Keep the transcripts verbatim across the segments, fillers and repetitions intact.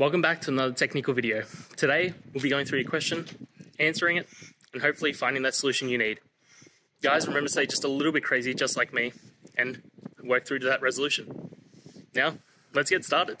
Welcome back to another technical video. Today, we'll be going through your question, answering it, and hopefully finding that solution you need. Guys, remember to stay just a little bit crazy, just like me, and work through to that resolution. Now, let's get started.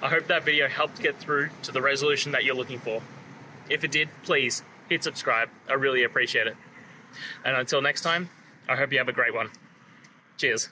I hope that video helped get through to the resolution that you're looking for. If it did, please hit subscribe. I really appreciate it. And until next time, I hope you have a great one. Cheers.